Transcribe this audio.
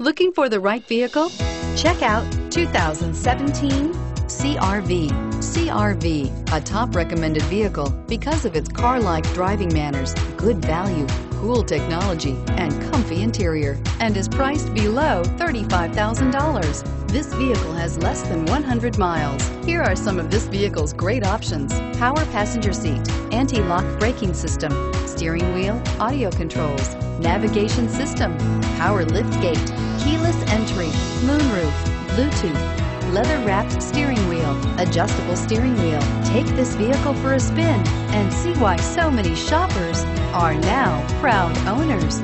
Looking for the right vehicle? Check out 2017 CR-V. CR-V, a top recommended vehicle because of its car-like driving manners, good value, cool technology, and comfy interior, and is priced below $35,000. This vehicle has less than 100 miles. Here are some of this vehicle's great options: power passenger seat, anti-lock braking system, steering wheel audio controls, navigation system, power lift gate, keyless entry, moonroof, Bluetooth, leather-wrapped steering wheel, adjustable steering wheel. Take this vehicle for a spin and see why so many shoppers are now proud owners.